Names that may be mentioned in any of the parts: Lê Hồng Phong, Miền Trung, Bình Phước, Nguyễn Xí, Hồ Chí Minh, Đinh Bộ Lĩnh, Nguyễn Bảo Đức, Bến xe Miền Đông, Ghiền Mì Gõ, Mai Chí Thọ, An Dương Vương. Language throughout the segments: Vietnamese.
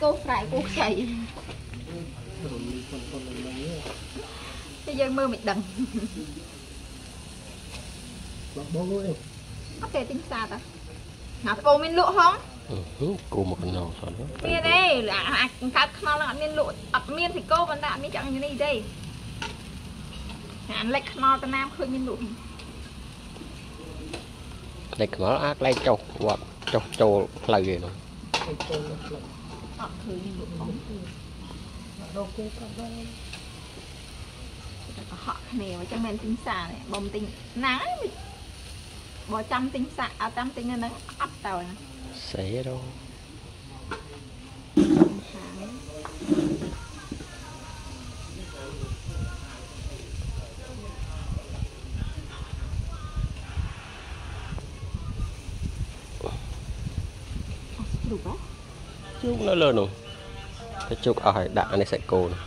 Cô phải cô chạy bây giờ mơ mình đằng ok tính xa ta hả vô mình lụa không cô một nào sao miên đây là khác nó là miên lụa ập miên thì cô vẫn đã miên chẳng như này đây anh lấy nó ta nam khơi miên lụa lấy nó ác lấy trâu hoặc trâu trâu là gì nó Hãy subscribe cho kênh Ghiền Mì Gõ Để không bỏ lỡ những video Chúc nó lên rồi Cái chúc ở hải đạn này sẽ cô này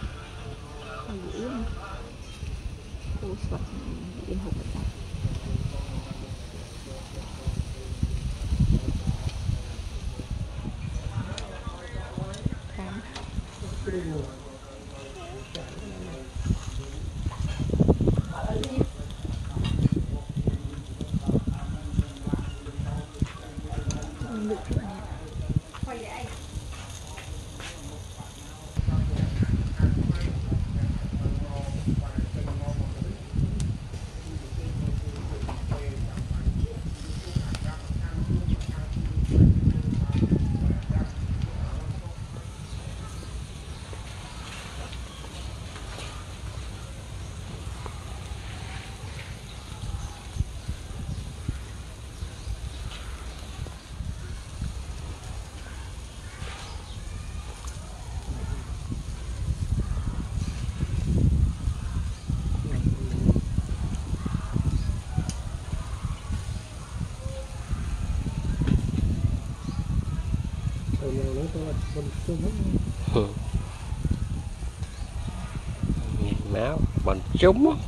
máu bọn chúng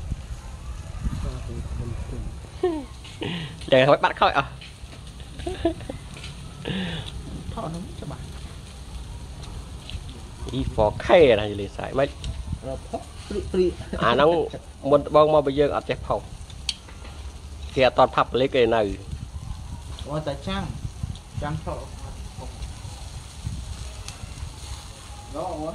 để hỏi bắt khỏi à thọ nóng cho bạn đi phò khay này để xài mấy à nó một bông mà bây giờ ở chép phòng kia toàn thập lấy cái này ôi tại trang trang thọ đó rồi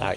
lại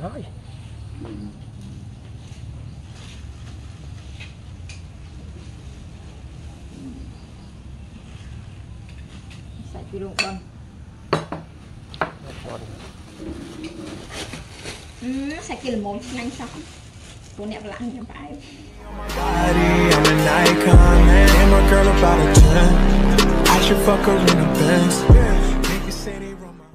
nói sạch đi luôn con sạch kia là mồm nhanh xong cô nẹp lặng cho phải